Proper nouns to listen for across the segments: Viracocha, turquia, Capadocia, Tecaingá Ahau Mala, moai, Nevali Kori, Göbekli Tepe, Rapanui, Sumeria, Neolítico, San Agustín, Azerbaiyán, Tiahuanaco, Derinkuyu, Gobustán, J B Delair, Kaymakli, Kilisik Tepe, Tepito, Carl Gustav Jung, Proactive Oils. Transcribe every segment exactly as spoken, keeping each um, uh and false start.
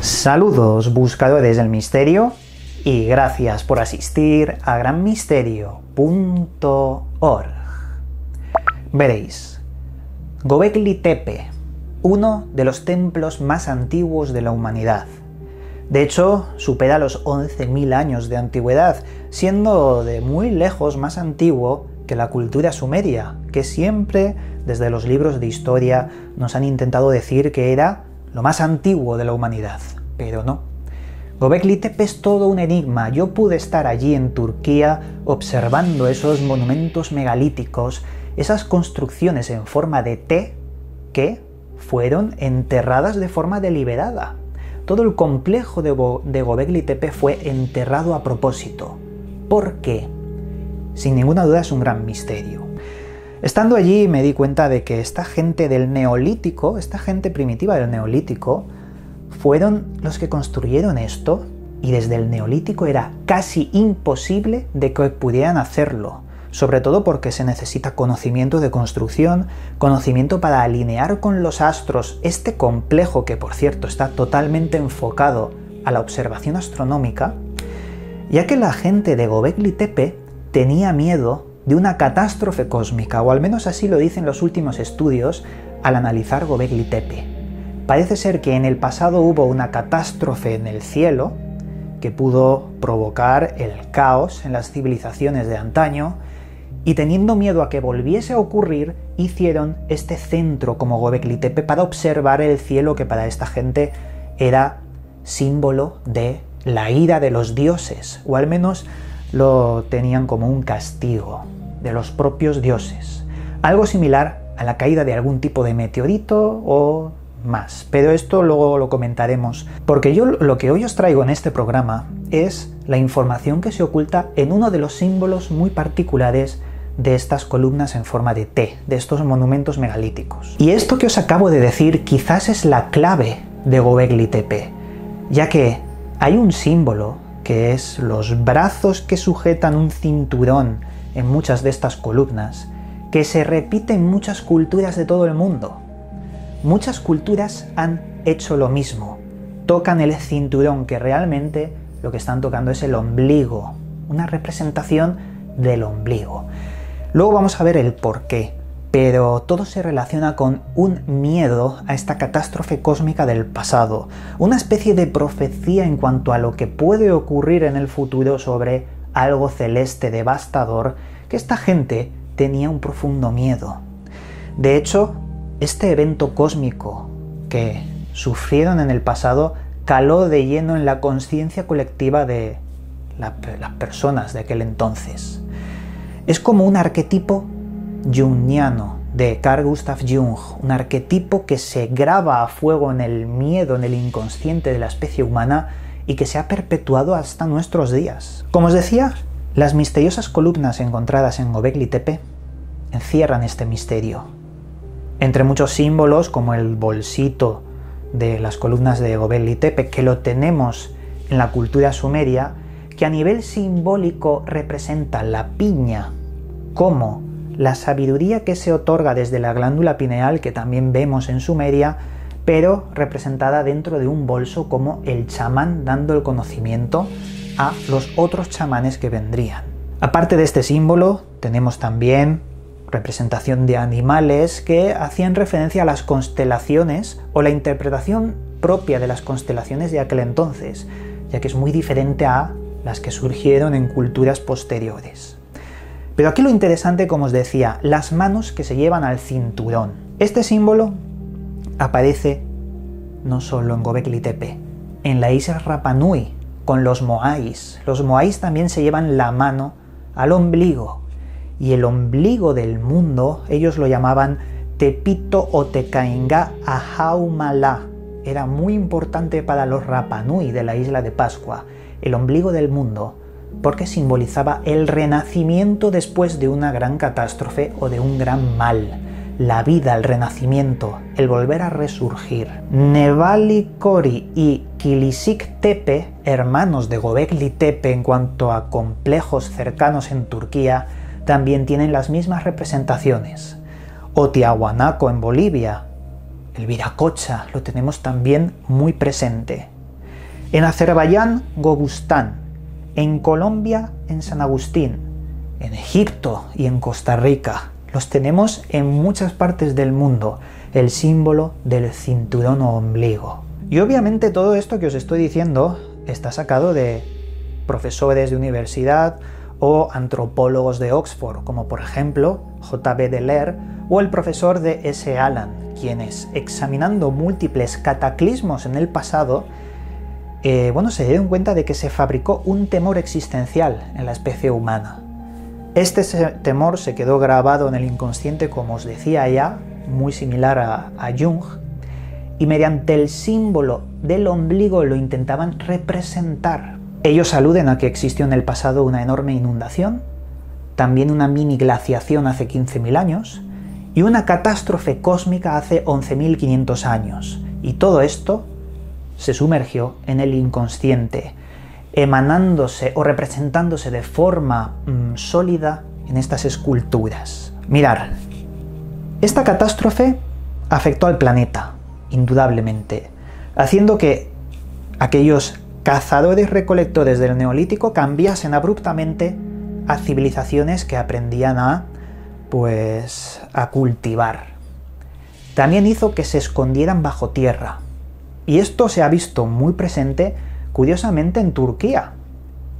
Saludos, buscadores del misterio, y gracias por asistir a gran misterio punto org. Veréis, Göbekli Tepe, uno de los templos más antiguos de la humanidad. De hecho, supera los once mil años de antigüedad, siendo de muy lejos más antiguo que la cultura sumeria, que siempre, desde los libros de historia, nos han intentado decir que era lo más antiguo de la humanidad. Pero no. Göbekli Tepe es todo un enigma. Yo pude estar allí en Turquía observando esos monumentos megalíticos, esas construcciones en forma de T que fueron enterradas de forma deliberada. Todo el complejo de, de Göbekli Tepe fue enterrado a propósito. ¿Por qué? Sin ninguna duda es un gran misterio. Estando allí me di cuenta de que esta gente del Neolítico, esta gente primitiva del Neolítico, fueron los que construyeron esto, y desde el Neolítico era casi imposible de que pudieran hacerlo. Sobre todo porque se necesita conocimiento de construcción, conocimiento para alinear con los astros este complejo, que por cierto está totalmente enfocado a la observación astronómica, ya que la gente de Göbekli Tepe tenía miedo de una catástrofe cósmica, o al menos así lo dicen los últimos estudios al analizar Göbekli Tepe. Parece ser que en el pasado hubo una catástrofe en el cielo que pudo provocar el caos en las civilizaciones de antaño, y teniendo miedo a que volviese a ocurrir, hicieron este centro como Göbekli Tepe para observar el cielo, que para esta gente era símbolo de la ira de los dioses, o al menos lo tenían como un castigo de los propios dioses. Algo similar a la caída de algún tipo de meteorito o más, pero esto luego lo comentaremos, porque yo lo que hoy os traigo en este programa es la información que se oculta en uno de los símbolos muy particulares de estas columnas en forma de T, de estos monumentos megalíticos. Y esto que os acabo de decir quizás es la clave de Göbekli Tepe, ya que hay un símbolo que es los brazos que sujetan un cinturón en muchas de estas columnas, que se repite en muchas culturas de todo el mundo. Muchas culturas han hecho lo mismo, tocan el cinturón, que realmente lo que están tocando es el ombligo, una representación del ombligo. Luego vamos a ver el porqué, pero todo se relaciona con un miedo a esta catástrofe cósmica del pasado, una especie de profecía en cuanto a lo que puede ocurrir en el futuro sobre algo celeste devastador, que esta gente tenía un profundo miedo. De hecho, este evento cósmico que sufrieron en el pasado caló de lleno en la conciencia colectiva de la, las personas de aquel entonces. Es como un arquetipo jungiano de Carl Gustav Jung, un arquetipo que se graba a fuego en el miedo, en el inconsciente de la especie humana, y que se ha perpetuado hasta nuestros días. Como os decía, las misteriosas columnas encontradas en Göbekli Tepe encierran este misterio. Entre muchos símbolos, como el bolsito de las columnas de Göbekli Tepe, que lo tenemos en la cultura sumeria, que a nivel simbólico representa la piña como la sabiduría que se otorga desde la glándula pineal, que también vemos en Sumeria, pero representada dentro de un bolso como el chamán dando el conocimiento a los otros chamanes que vendrían. Aparte de este símbolo, tenemos también representación de animales que hacían referencia a las constelaciones o la interpretación propia de las constelaciones de aquel entonces, ya que es muy diferente a las que surgieron en culturas posteriores. Pero aquí lo interesante, como os decía, las manos que se llevan al cinturón. Este símbolo aparece no solo en Göbekli Tepe, en la isla Rapanui, con los moais. Los moais también se llevan la mano al ombligo, y el ombligo del mundo, ellos lo llamaban Tepito o Tecaingá Ahau Mala. Era muy importante para los Rapanui de la isla de Pascua, el ombligo del mundo, porque simbolizaba el renacimiento después de una gran catástrofe o de un gran mal. La vida, el renacimiento, el volver a resurgir. Nevali Kori y Kilisik Tepe, hermanos de Göbekli Tepe en cuanto a complejos cercanos en Turquía, también tienen las mismas representaciones. O Tiahuanaco en Bolivia, el Viracocha, lo tenemos también muy presente. En Azerbaiyán, Gobustán. En Colombia, en San Agustín. En Egipto y en Costa Rica. Los tenemos en muchas partes del mundo, el símbolo del cinturón o ombligo. Y obviamente todo esto que os estoy diciendo está sacado de profesores de universidad o antropólogos de Oxford, como por ejemplo J B Delair o el profesor de S. Allen, quienes, examinando múltiples cataclismos en el pasado, eh, bueno, se dieron cuenta de que se fabricó un temor existencial en la especie humana. Este temor se quedó grabado en el inconsciente, como os decía ya, muy similar a, a Jung, y mediante el símbolo del ombligo lo intentaban representar. Ellos aluden a que existió en el pasado una enorme inundación, también una mini glaciación hace quince mil años, y una catástrofe cósmica hace once mil quinientos años. Y todo esto se sumergió en el inconsciente, emanándose o representándose de forma mmm, sólida en estas esculturas. Mirar, esta catástrofe afectó al planeta, indudablemente, haciendo que aquellos cazadores-recolectores del Neolítico cambiasen abruptamente a civilizaciones que aprendían a, pues, a cultivar. También hizo que se escondieran bajo tierra. Y esto se ha visto muy presente, curiosamente, en Turquía.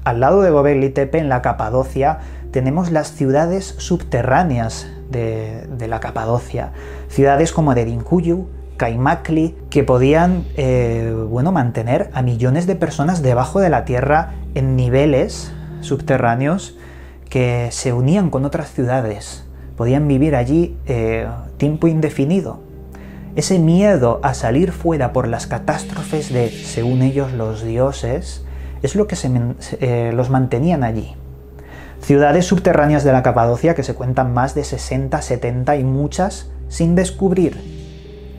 Al lado de Göbekli Tepe, en la Capadocia, tenemos las ciudades subterráneas de, de la Capadocia. Ciudades como Derinkuyu, Kaymakli, que podían eh, bueno, mantener a millones de personas debajo de la tierra en niveles subterráneos que se unían con otras ciudades. Podían vivir allí eh, tiempo indefinido. Ese miedo a salir fuera por las catástrofes de, según ellos, los dioses, es lo que se, eh, los mantenían allí. Ciudades subterráneas de la Capadocia que se cuentan más de sesenta, setenta y muchas sin descubrir.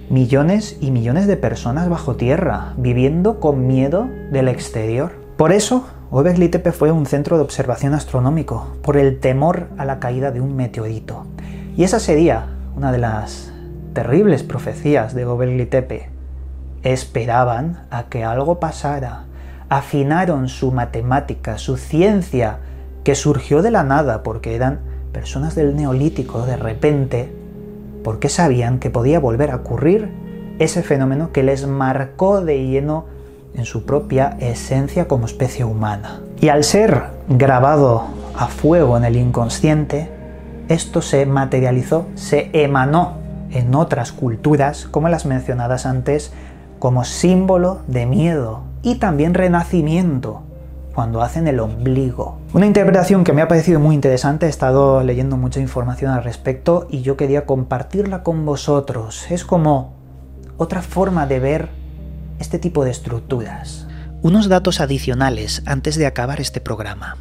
Millones y millones de personas bajo tierra, viviendo con miedo del exterior. Por eso, Göbekli Tepe fue un centro de observación astronómico, por el temor a la caída de un meteorito. Y esa sería una de las terribles profecías de Göbekli Tepe. Esperaban a que algo pasara. Afinaron su matemática, su ciencia, que surgió de la nada, porque eran personas del Neolítico, de repente, porque sabían que podía volver a ocurrir ese fenómeno que les marcó de lleno en su propia esencia como especie humana. Y al ser grabado a fuego en el inconsciente, esto se materializó, se emanó en otras culturas, como las mencionadas antes, como símbolo de miedo y también renacimiento, cuando hacen el ombligo. Una interpretación que me ha parecido muy interesante, he estado leyendo mucha información al respecto y yo quería compartirla con vosotros. Es como otra forma de ver este tipo de estructuras. Unos datos adicionales antes de acabar este programa.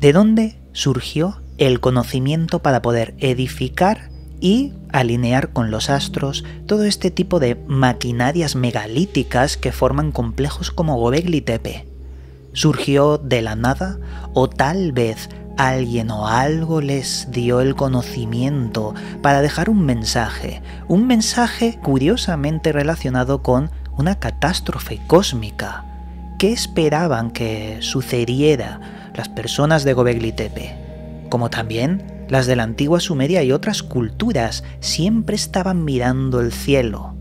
¿De dónde surgió el conocimiento para poder edificar y alinear con los astros todo este tipo de maquinarias megalíticas que forman complejos como Göbekli Tepe? ¿Surgió de la nada? ¿O tal vez alguien o algo les dio el conocimiento para dejar un mensaje? Un mensaje curiosamente relacionado con una catástrofe cósmica. ¿Qué esperaban que sucediera las personas de Göbekli Tepe? Como también las de la antigua Sumeria y otras culturas, siempre estaban mirando el cielo.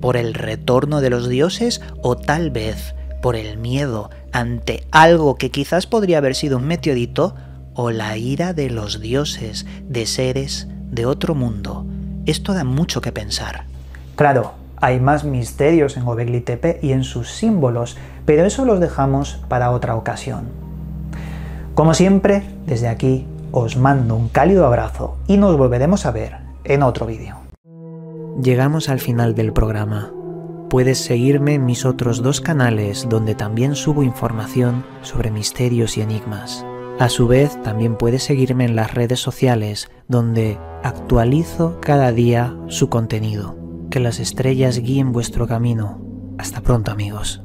¿Por el retorno de los dioses o tal vez por el miedo ante algo que quizás podría haber sido un meteorito, o la ira de los dioses, de seres de otro mundo? Esto da mucho que pensar. Claro, hay más misterios en Göbekli Tepe y en sus símbolos, pero eso los dejamos para otra ocasión. Como siempre, desde aquí os mando un cálido abrazo y nos volveremos a ver en otro vídeo. Llegamos al final del programa. Puedes seguirme en mis otros dos canales donde también subo información sobre misterios y enigmas. A su vez, también puedes seguirme en las redes sociales donde actualizo cada día su contenido. Que las estrellas guíen vuestro camino. Hasta pronto, amigos.